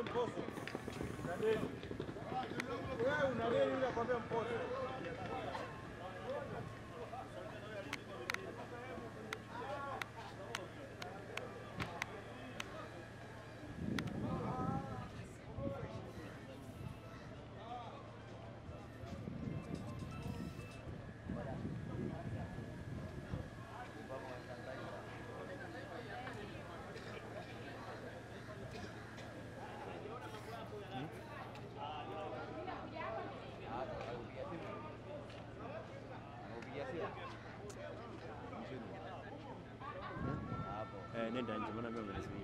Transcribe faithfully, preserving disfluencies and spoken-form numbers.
en pozo. Una vez y una patea en pozo. Neden zaman memang beres.